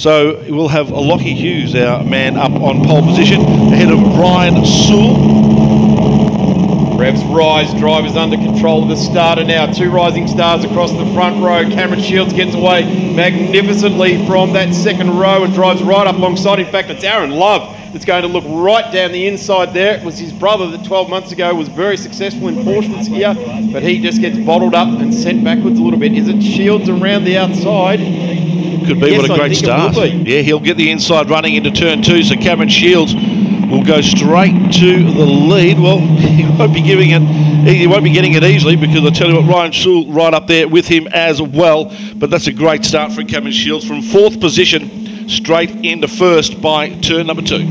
So we'll have Lockie Hughes, our man up on pole position, ahead of Brian Sewell. Revs rise, drivers under control of the starter now. Two rising stars across the front row. Cameron Shields gets away magnificently from that second row and drives right up alongside. In fact, it's Aaron Love that's going to look right down the inside there. It was his brother that 12 months ago was very successful in portions here, but he just gets bottled up and sent backwards a little bit. Is it Shields around the outside? Could be, yes, what a great start. Yeah, he'll get the inside running into turn two, so Cameron Shields will go straight to the lead. Well, he won't be giving it, he won't be getting it easily, because I tell you what, Ryan Sewell right up there with him as well. But that's a great start for Cameron Shields from fourth position straight into first by turn number two.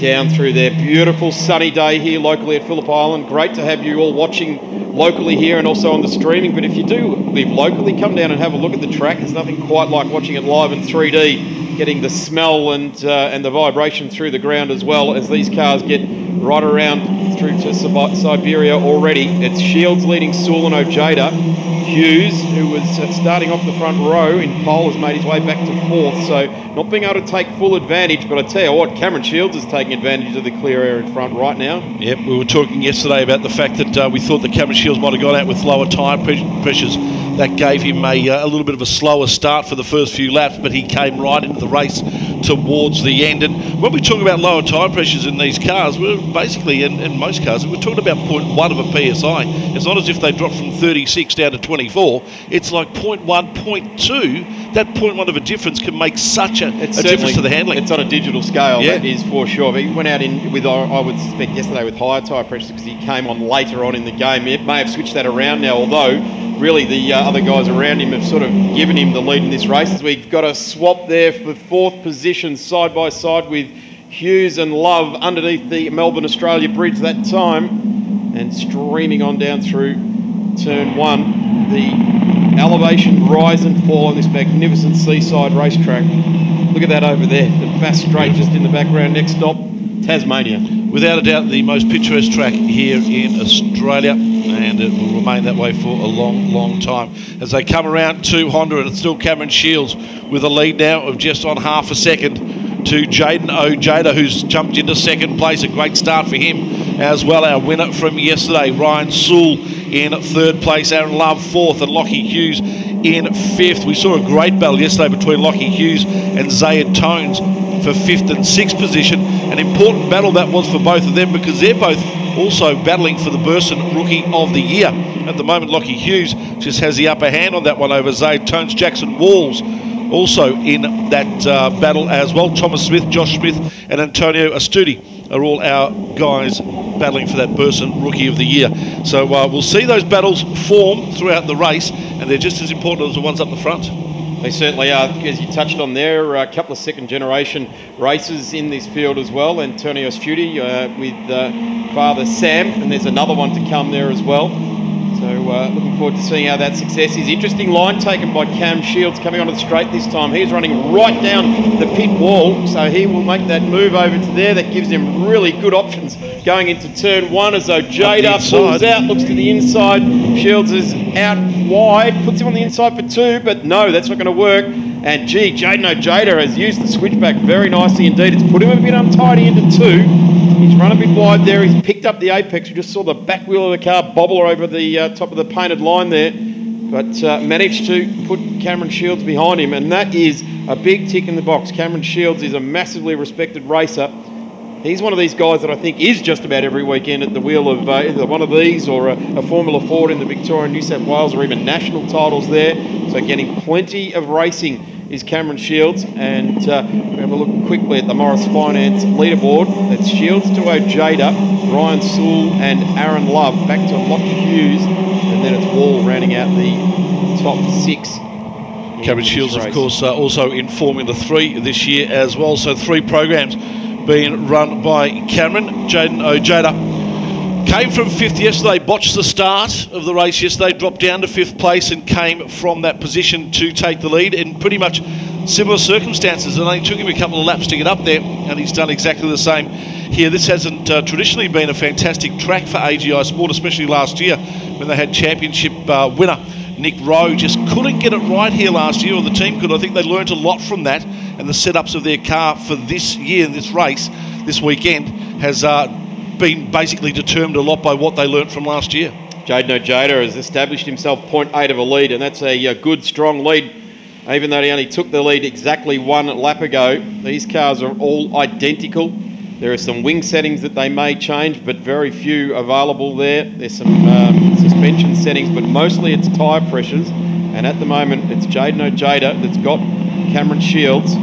Down through there, beautiful sunny day here locally at Phillip Island. Great to have you all watching locally here and also on the streaming. But if you do live locally, come down and have a look at the track. There's nothing quite like watching it live in 3D, getting the smell and the vibration through the ground, as well as these cars get right around through to Siberia already. It's Shields leading Sewell and Ojeda. Hughes, who was starting off the front row in pole, has made his way back to fourth, so not being able to take full advantage. But I tell you what, Cameron Shields is taking advantage of the clear air in front right now. Yep, we were talking yesterday about the fact that we thought that Cameron Shields might have gone out with lower tyre pressures. That gave him a little bit of a slower start for the first few laps, but he came right into the race towards the end. And when we talk about lower tyre pressures in these cars, we're basically, in most cars, we're talking about 0.1 of a PSI. It's not as if they dropped from 36 down to 24. It's like 0.1, 0.2. That 0.1 of a difference can make such a difference to the handling. It's on a digital scale, yeah, that is for sure. But he went out in with, I would suspect, yesterday with higher tyre pressures because he came on later on in the game. It may have switched that around now, although really the other guys around him have sort of given him the lead in this race. We've got a swap there for fourth position side by side with Hughes and Love underneath the Melbourne Australia Bridge that time, and streaming on down through turn one. The elevation rise and fall on this magnificent seaside racetrack. Look at that over there, the Bass Strait just in the background. Next stop, Tasmania. Without a doubt, the most picturesque track here in Australia, and it will remain that way for a long, long time. As they come around to Honda, and it's still Cameron Shields with a lead now of just on half a second to Jaden Ojeda, who's jumped into second place. A great start for him as well. Our winner from yesterday, Ryan Sewell in third place, Aaron Love fourth, and Lockie Hughes in fifth. We saw a great battle yesterday between Lockie Hughes and Zayde Tones for fifth and sixth position. An important battle that was for both of them, because they're both also battling for the Burson Rookie of the Year. At the moment, Lockie Hughes just has the upper hand on that one over Zayde Tones. Jackson Walls also in that battle as well. Thomas Smith, Josh Smith and Antonio Astuti are all our guys battling for that Burson Rookie of the Year. So we'll see those battles form throughout the race, and they're just as important as the ones up the front. They certainly are. As you touched on there, a couple of second-generation races in this field as well. Antonio Astuti with father Sam, and there's another one to come there as well. So looking forward to seeing how that success is. Interesting line taken by Cam Shields coming onto the straight this time. He's running right down the pit wall, so he will make that move over to there. That gives him really good options going into turn one, as though Ojeda pulls out, looks to the inside. Shields is out wide, puts him on the inside for two, but no, that's not going to work. And gee, Jaden Ojeda has used the switchback very nicely indeed. It's put him a bit untidy into two. He's run a bit wide there. He's picked up the apex. We just saw the back wheel of the car bobble over the top of the painted line there, but managed to put Cameron Shields behind him, and that is a big tick in the box. Cameron Shields is a massively respected racer. He's one of these guys that I think is just about every weekend at the wheel of either one of these or a Formula Ford in the Victoria, New South Wales, or even national titles there. So getting plenty of racing is Cameron Shields. And we have a look quickly at the Morris Finance leaderboard. It's Shields to Ojeda, Ryan Sewell and Aaron Love, back to Lockie Hughes, and then it's Wall rounding out the top six. Cameron Shields, of course, also in Formula 3 this year as well. So three programs being run by Cameron. Jaden Ojeda came from fifth yesterday, botched the start of the race yesterday, dropped down to fifth place and came from that position to take the lead in pretty much similar circumstances. It only took him a couple of laps to get up there, and he's done exactly the same here. This hasn't traditionally been a fantastic track for AGI Sport, especially last year when they had championship winner Nick Rowe. Just couldn't get it right here last year, or the team could. I think they learned a lot from that, and the setups of their car for this year, this race, this weekend, has been basically determined a lot by what they learnt from last year. Jaden Ojeda has established himself 0.8 of a lead, and that's a good, strong lead. Even though he only took the lead exactly one lap ago, these cars are all identical. There are some wing settings that they may change, but very few available there. There's some suspension settings, but mostly it's tyre pressures. And at the moment, it's Jaden Ojeda that's got Cameron Shields.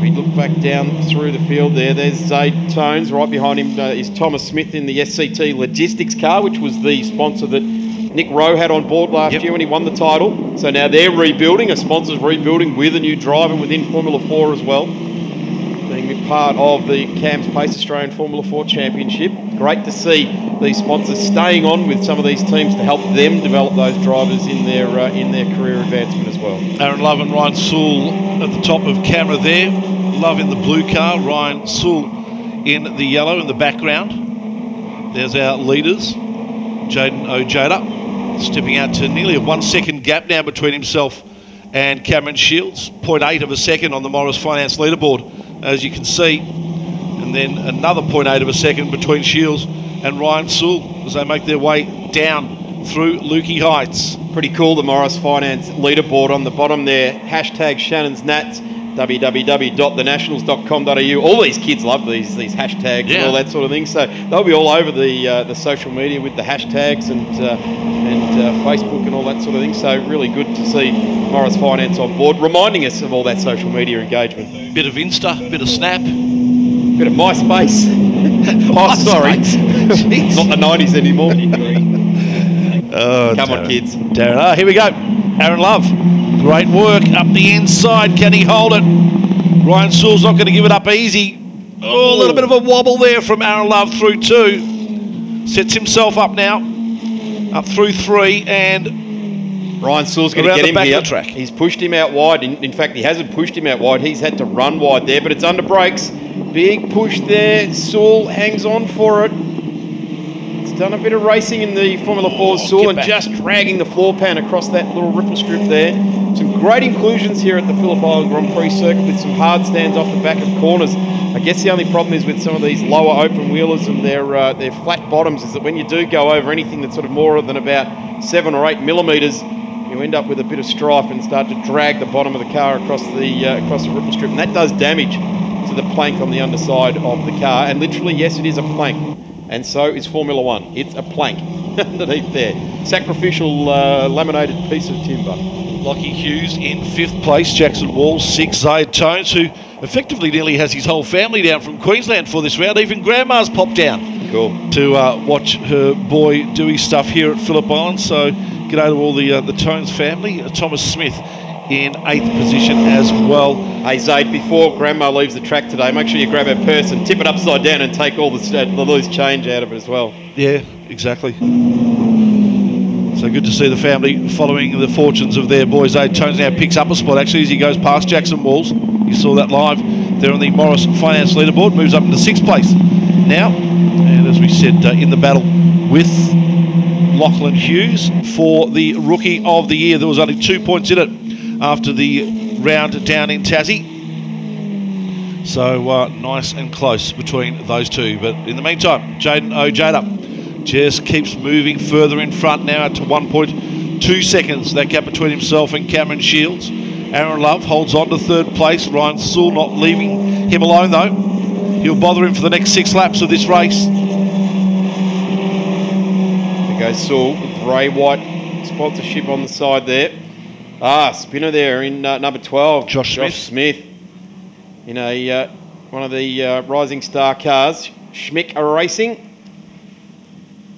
We look back down through the field there. There's Zayde Tones. Right behind him is Thomas Smith in the SCT logistics car, which was the sponsor that Nick Rowe had on board last year when he won the title. So now they're rebuilding, a sponsor's rebuilding with a new driver within Formula 4 as well, being part of the CAMS Pace Australian Formula 4 Championship. Great to see these sponsors staying on with some of these teams to help them develop those drivers in their career advancement as well. Aaron Love and Ryan Sewell at the top of camera there. Love in the blue car, Ryan Sewell in the yellow in the background. There's our leaders, Jaden Ojeda, stepping out to nearly a 1 second gap now between himself and Cameron Shields, 0.8 of a second on the Morris Finance leaderboard, as you can see, and then another 0.8 of a second between Shields and Ryan Sewell as they make their way down through Lukey Heights. Pretty cool, the Morris Finance leaderboard on the bottom there, hashtag Shannons Nats, www.thenationals.com.au. All these kids love these hashtags and all that sort of thing. So they'll be all over the social media with the hashtags and Facebook and all that sort of thing. So really good to see Morris Finance on board, reminding us of all that social media engagement. Bit of Insta, bit of Snap, bit of MySpace. Oh, sorry, it's not the 90s anymore. Oh, come on, kids. Darren, here we go. Aaron Love. Great work up the inside. Can he hold it? Ryan Sewell's not going to give it up easy. Oh, a little bit of a wobble there from Aaron Love through two. Sets himself up now. Up through three, and Ryan Sewell's going to get him back here. The track. He's pushed him out wide. In fact, he hasn't pushed him out wide. He's had to run wide there, but it's under brakes. Big push there. Sewell hangs on for it. Done a bit of racing in the Formula 4 Sewell and just dragging the floor pan across that little ripple strip there. Some great inclusions here at the Phillip Island Grand Prix circuit with some hard stands off the back of corners. I guess the only problem is with some of these lower open wheelers and their flat bottoms is that when you do go over anything that's sort of more than about 7 or 8 millimetres, you end up with a bit of strife and start to drag the bottom of the car across the ripple strip, and that does damage to the plank on the underside of the car. And literally, yes, it is a plank. And so is Formula One. It's a plank underneath there. Sacrificial laminated piece of timber. Lockie Hughes in fifth place. Jackson Walls, sixth. Zayde Tones, who effectively nearly has his whole family down from Queensland for this round. Even Grandma's popped down to watch her boy do his stuff here at Phillip Island. So g'day to all the Tones family. Thomas Smith in eighth position as well. Hey Zayde, before Grandma leaves the track today, make sure you grab her purse and tip it upside down and take all the loose change out of it as well. Yeah, exactly. So good to see the family following the fortunes of their boys. Zayde Tones now picks up a spot actually as he goes past Jackson Walls. You saw that live there on the Morris Finance leaderboard. Moves up into sixth place now. And as we said, in the battle with Lachlan Hughes for the Rookie of the Year. There was only 2 points in it after the round down in Tassie. So nice and close between those two. But in the meantime, Jaden Ojeda just keeps moving further in front now to 1.2 seconds. That gap between himself and Cameron Shields. Aaron Love holds on to third place. Ryan Sewell not leaving him alone though. He'll bother him for the next 6 laps of this race. There goes Sewell with Ray White sponsorship on the side there. Ah, spinner there in number 12, Josh Smith. In a one of the Rising Star cars, Schmick Racing.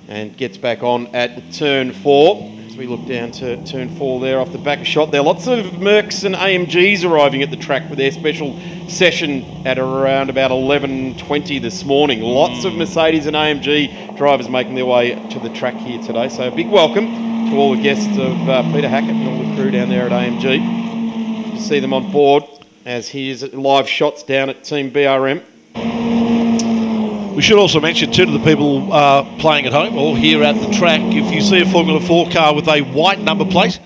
And gets back on at turn 4. As we look down to turn 4 there off the back of shot there. Lots of Mercs and AMGs arriving at the track for their special session at around about 11:20 this morning. Lots of Mercedes and AMG drivers making their way to the track here today. So a big welcome to all the guests of Peter Hackett and all the crew down there at AMG. Good to see them on board as here's live shots down at Team BRM. We should also mention too to the people playing at home or here at the track, if you see a Formula 4 car with a white number plate,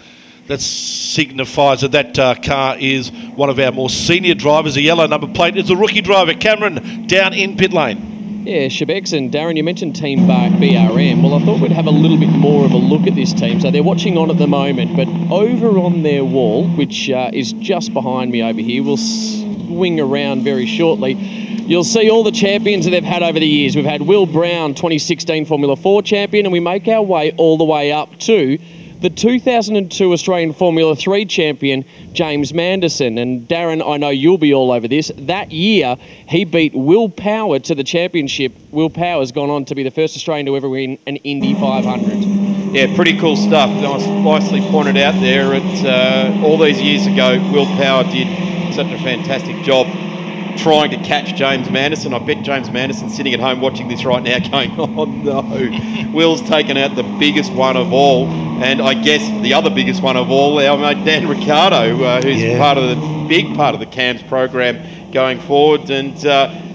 That signifies that that car is one of our more senior drivers. The yellow number plate is the rookie driver, Cameron, down in pit lane. Yeah, Shebex and Darren, you mentioned Team BRM. Well, I thought we'd have a little bit more of a look at this team. So they're watching on at the moment, but over on their wall, which is just behind me over here, we'll swing around very shortly. You'll see all the champions that they've had over the years. We've had Will Brown, 2016 Formula 4 champion, and we make our way all the way up to the 2002 Australian Formula 3 champion, James Manderson. And Darren, I know you'll be all over this. That year, he beat Will Power to the championship. Will Power's gone on to be the first Australian to ever win an Indy 500. Yeah, pretty cool stuff. Nicely pointed out there. It's, all these years ago, Will Power did such a fantastic job trying to catch James Manderson. I bet James Manderson's sitting at home watching this right now going, oh no, Will's taken out the biggest one of all. And I guess the other biggest one of all, our mate Dan Ricciardo, who's part of the CAMS program going forward. And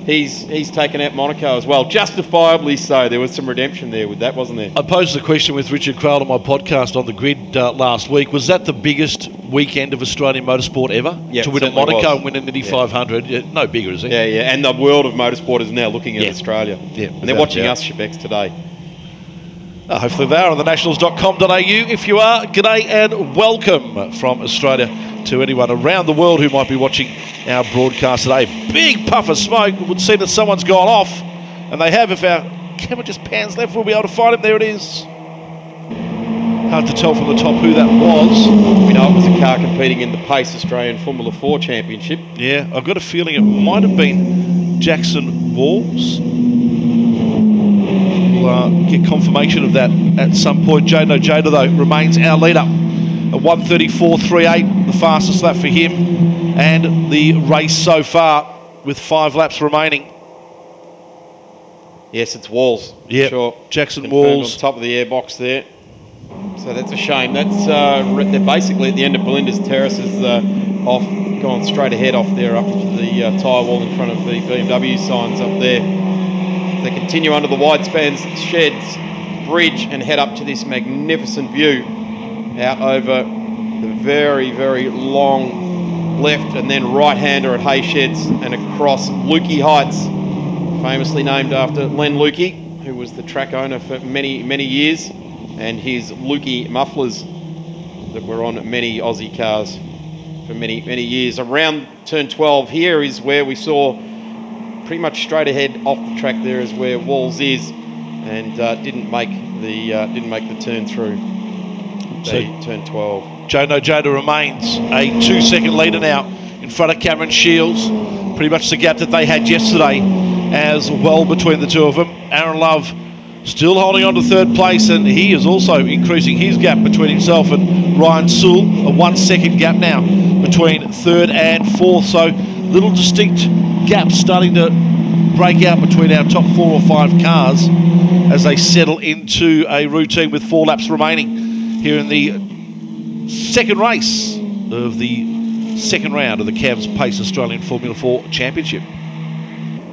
he's taken out Monaco as well, justifiably so. There was some redemption there with that, wasn't there? I posed the question with Richard Crowell on my podcast On The Grid last week. Was that the biggest weekend of Australian motorsport ever? Yep, to win at Monaco and win an Indy 500? Yeah, no bigger, is it? Yeah, yeah. And the world of motorsport is now looking at Australia. Yeah, and they're watching us, Shebex, today. Hopefully they are on thenationals.com.au. If you are, g'day and welcome from Australia to anyone around the world who might be watching our broadcast today. Big puff of smoke. It would seem that someone's gone off, and they have. If our camera just pans left, we'll be able to find him. There it is. Hard to tell from the top who that was. We know it was a car competing in the Pace Australian Formula 4 Championship. Yeah, I've got a feeling it might have been Jackson Walls. Get confirmation of that at some point. Jaden Ojeda, though, remains our leader at 1:34.38, the fastest lap for him, and the race so far with 5 laps remaining. Yes, it's Walls. Yeah, sure. Jackson Walls on top of the airbox there. So that's a shame. That's they're basically at the end of Belinda's Terrace. Is off, gone straight ahead off there up to the tyre wall in front of the BMW signs up there. They continue under the Widespans Sheds Bridge and head up to this magnificent view out over the very, very long left and then right-hander at Hay Sheds and across Lukey Heights, famously named after Len Lukey, who was the track owner for many, many years, and his Lukey mufflers that were on many Aussie cars for many, many years. Around turn 12 here is where we saw pretty much straight ahead off the track. There is where Walls is, and didn't make the turn through. So turn 12. Jaden Ojeda remains a 2-second leader now in front of Cameron Shields. Pretty much the gap that they had yesterday as well between the two of them. Aaron Love still holding on to third place, and he is also increasing his gap between himself and Ryan Sewell. A 1-second gap now between third and fourth. So little distinct gaps starting to break out between our top 4 or 5 cars as they settle into a routine with 4 laps remaining here in the second race of the second round of the CAMS Pace Australian Formula 4 Championship.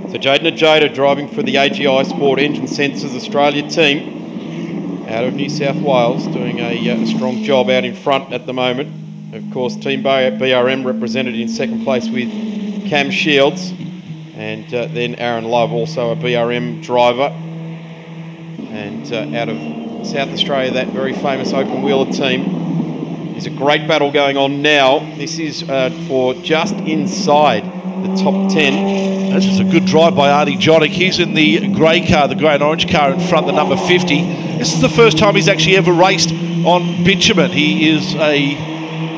So Jaden Ojeda driving for the AGI Sport Engine Sensors Australia team out of New South Wales, doing a strong job out in front at the moment. Of course, Team BRM represented in second place with Cam Shields, and then Aaron Love, also a BRM driver, and out of South Australia, that very famous open wheeler team. There's a great battle going on now. This is for just inside the top 10. This is a good drive by Artie Jonik. He's in the grey car, the grey and orange car in front, the number 50. This is the first time he's actually ever raced on bitumen. He is a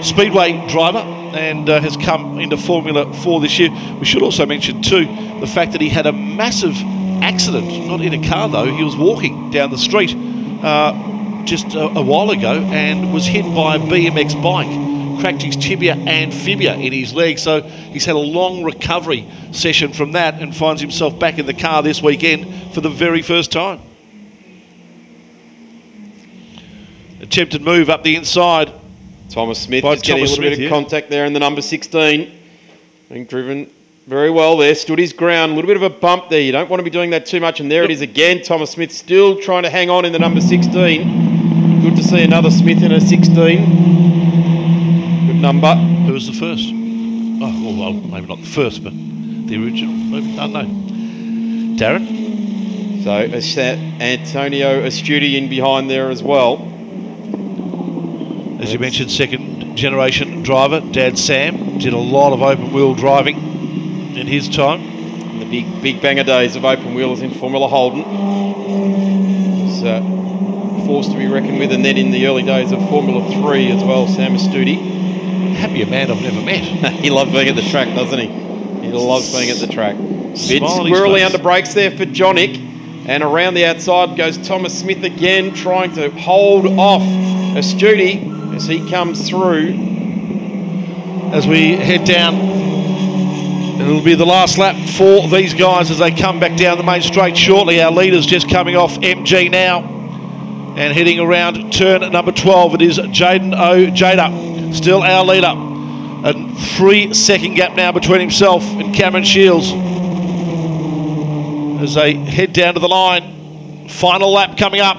speedway driver and has come into Formula 4 this year. We should also mention, too, the fact that he had a massive accident, not in a car, though. He was walking down the street just a while ago and was hit by a BMX bike, cracked his tibia and fibula in his leg. So he's had a long recovery session from that and finds himself back in the car this weekend for the very first time. Attempted move up the inside. Thomas Smith just getting a little bit of contact there in the number 16. Being driven very well there. Stood his ground. A little bit of a bump there. You don't want to be doing that too much. And there it is again. Thomas Smith still trying to hang on in the number 16. Good to see another Smith in a 16. number. Who was the first? Oh, well, maybe not the first, but the original. Maybe, I don't know. Darren? So, Antonio Astuti in behind there as well. As you mentioned, second generation driver, Dad Sam, did a lot of open wheel driving in his time. In the big banger days of open wheels in Formula Holden. It's a force to be reckoned with, and then in the early days of Formula 3 as well, Sam Astuti. Happier man I've never met. He loves being at the track, doesn't he? He loves being at the track. Bit squirrely under brakes there for Jonik. And around the outside goes Thomas Smith again, trying to hold off Astuti as he comes through. As we head down, it'll be the last lap for these guys as they come back down the main straight shortly. Our leader's just coming off MG now and heading around turn number 12. It is Jaden Ojeda, still our leader. A 3-second gap now between himself and Cameron Shields as they head down to the line. Final lap coming up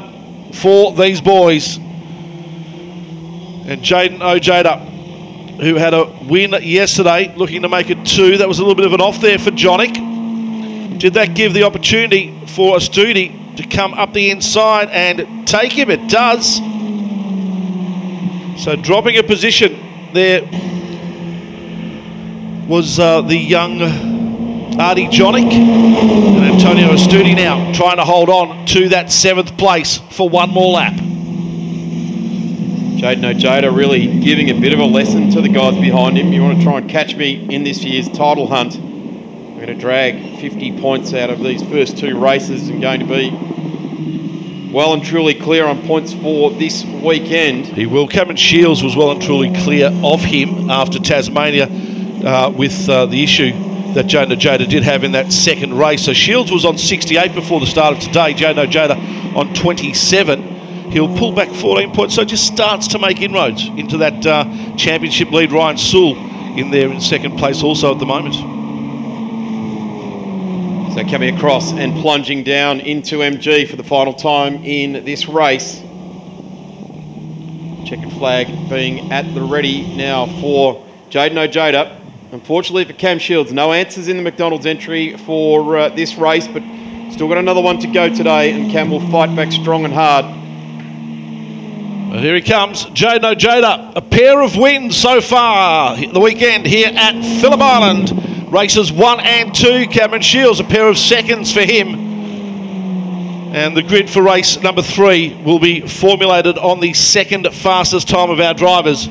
for these boys. And Jaden Ojeda, who had a win yesterday, looking to make it 2. That was a little bit of an off there for Jonik. Did that give the opportunity for Astuti to come up the inside and take him? It does. So dropping a position there was the young Artie Jonik. And Antonio Astuti now trying to hold on to that 7th place for one more lap. Jaden Ojeda really giving a bit of a lesson to the guys behind him. You want to try and catch me in this year's title hunt. I'm going to drag 50 points out of these first 2 races and going to be well and truly clear on points for this weekend. He will. Cameron Shields was well and truly clear of him after Tasmania with the issue that Jaden Ojeda did have in that second race. So Shields was on 68 before the start of today. Jaden Ojeda on 27. He'll pull back 14 points, so just starts to make inroads into that championship lead. Ryan Sewell in there in second place also at the moment. So coming across and plunging down into MG for the final time in this race. Checkered flag being at the ready now for Jaden Ojeda. Unfortunately for Cam Shields, no answers in the McDonald's entry for this race, but still got another one to go today, and Cam will fight back strong and hard. Well, here he comes, Jaden Ojeda. A pair of wins so far the weekend here at Phillip Island. Races 1 and 2, Cameron Shields, a pair of seconds for him. And the grid for race number 3 will be formulated on the second fastest time of our drivers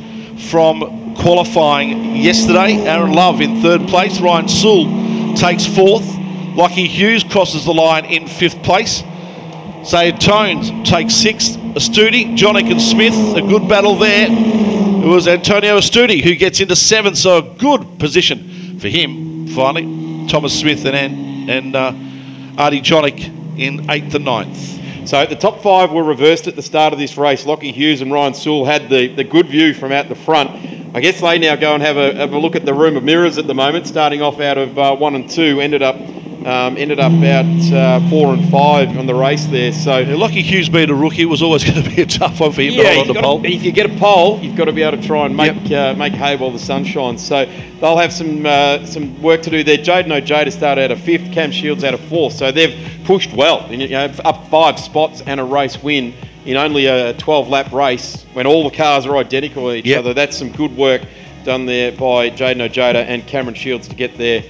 from qualifying yesterday. Aaron Love in 3rd place, Ryan Sewell takes 4th. Lockie Hughes crosses the line in 5th place. Zayde Tones takes 6th. Astuti, Jonik and Smith, a good battle there. It was Antonio Astuti who gets into 7th, so a good position for him, finally. Thomas Smith and Artie Jonik in 8th and 9th. So the top 5 were reversed at the start of this race. Lockie Hughes and Ryan Sewell had the good view from out the front. I guess they now go and have a look at the room of mirrors at the moment, starting off out of 1 and 2, ended up out 4 and 5 on the race there. So yeah, Lockie Hughes being a rookie, it was always going to be a tough one for him to hold on to pole. If you get a pole, you've got to be able to try and make hay while the sun shines. So they'll have some work to do there. Jaden Ojeda started out of 5th, Cam Shields out of 4th. So they've pushed well, you know, up 5 spots and a race win in only a 12-lap race when all the cars are identical to each other. That's some good work done there by Jaden Ojeda and Cameron Shields to get there.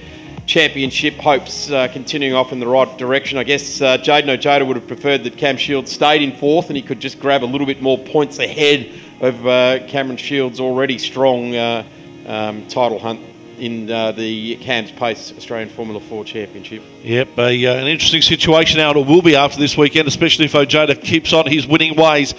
Championship hopes continuing off in the right direction. I guess Jaden Ojeda would have preferred that Cam Shields stayed in 4th and he could just grab a little bit more points ahead of Cameron Shields' already strong title hunt in the CAMS Pace Australian Formula 4 Championship. Yep, an interesting situation now, and it will be after this weekend, especially if Ojeda keeps on his winning ways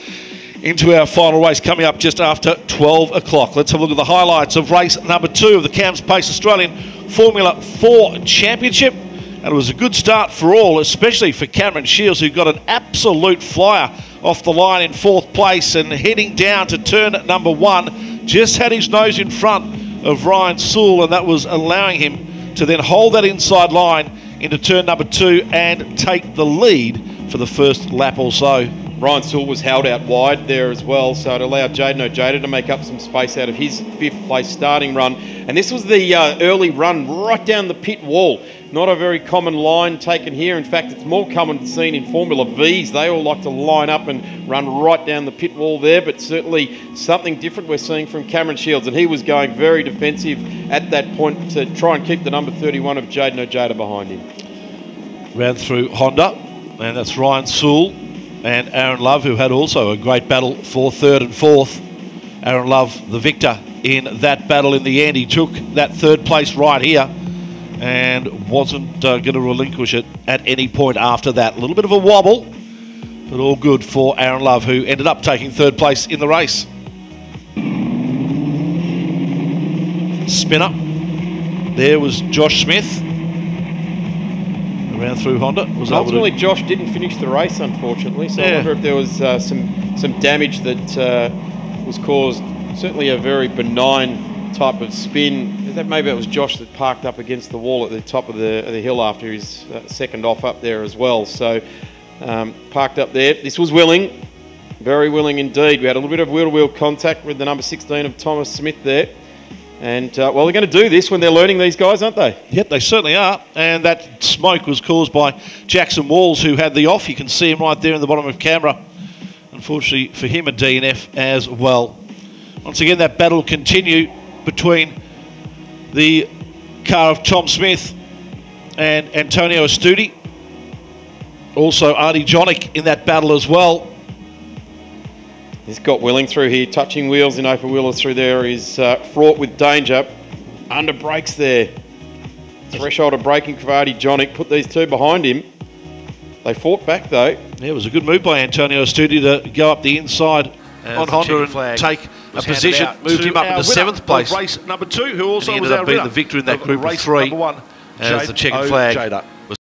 into our final race coming up just after 12 o'clock. Let's have a look at the highlights of race number 2 of the CAMS Pace Australian Formula 4 Championship, and it was a good start for all, especially for Cameron Shields, who got an absolute flyer off the line in 4th place and heading down to turn number 1, just had his nose in front of Ryan Sewell, and that was allowing him to then hold that inside line into turn number 2 and take the lead for the first lap or so. Brian Sewell was held out wide there as well, so it allowed Jaden Ojeda to make up some space out of his fifth place starting run. And this was the early run right down the pit wall. Not a very common line taken here. In fact, it's more common seen in Formula Vs. They all like to line up and run right down the pit wall there, but certainly something different we're seeing from Cameron Shields, and he was going very defensive at that point to try and keep the number 31 of Jaden Ojeda behind him. Ran through Honda, and that's Ryan Sewell and Aaron Love, who had also a great battle for third and fourth. Aaron Love, the victor in that battle in the end. He took that third place right here and wasn't going to relinquish it at any point after that. A little bit of a wobble, but all good for Aaron Love, who ended up taking third place in the race. Spinner. There was Josh Smith. Around through Honda. Was ultimately, Josh didn't finish the race, unfortunately, so yeah. I wonder if there was some damage that was caused. Certainly a very benign type of spin. That maybe it was Josh that parked up against the wall at the top of the hill after his second off up there as well. So parked up there. This was willing, very willing indeed. We had a little bit of wheel-to-wheel contact with the number 16 of Thomas Smith there. And, well, they're going to do this when they're learning, these guys, aren't they? Yep, they certainly are. And that smoke was caused by Jackson Walls, who had the off. You can see him right there in the bottom of camera. Unfortunately for him, a DNF as well. Once again, that battle continued between the car of Tom Smith and Antonio Astuti. Also, Artie Jonik in that battle as well. He's got Willing through here. Touching wheels in open wheelers through there is fraught with danger. Under brakes there. Threshold of braking for Artie Jonik. Put these two behind him. They fought back though. Yeah, it was a good move by Antonio Astuti to go up the inside on Honda and take a position. Moved him up into 7th place. Race number 2, who also ended up being the victor in that group of 3 as the checkered flag was